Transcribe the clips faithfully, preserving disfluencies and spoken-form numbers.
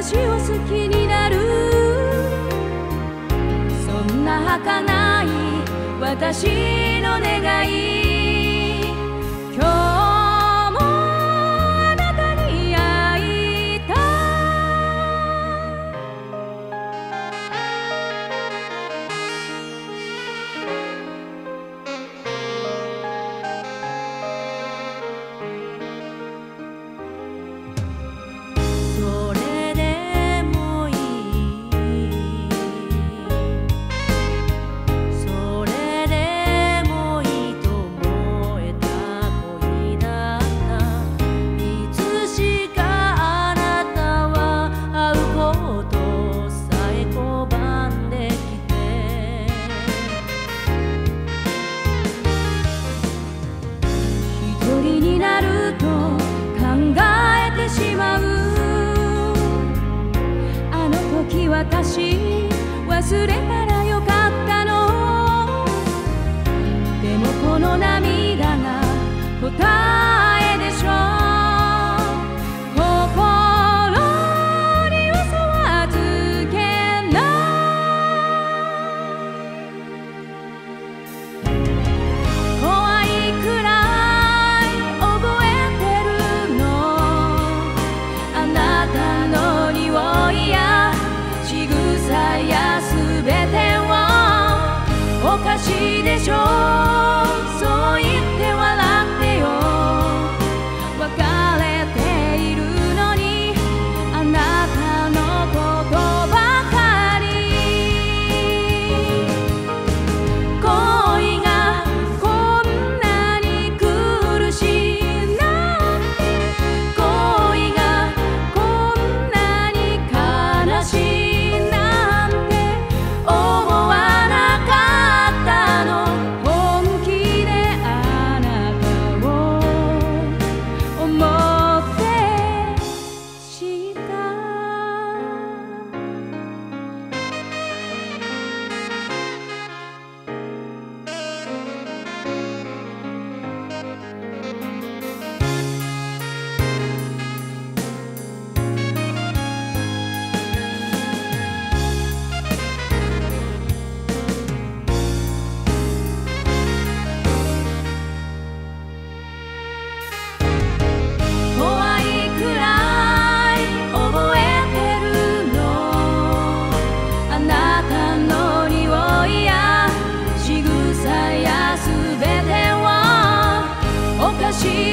私を好きになる、そんな儚い私の願い、今日もあなたに会いたい。それでもいい、私忘れたらよかったの、でもこの涙が答えでしょう、心にはそう預けない、怖いくらい覚えてるの、あなたの匂いやすべてを、おかしいでしょう、そう言って笑ってよ、別れているのにあなたのことばかり、恋がこんなに苦しいなんて、恋がこんなに悲しい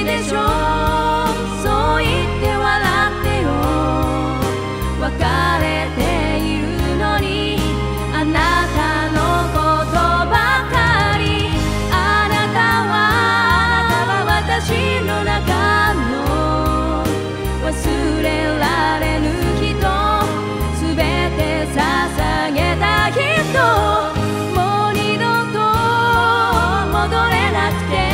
でしょう、そう言って笑ってよ、別れているのにあなたのことばかり、あなたはあなたは私の中の忘れられぬ人、すべて捧げた人、もう二度と戻れなくて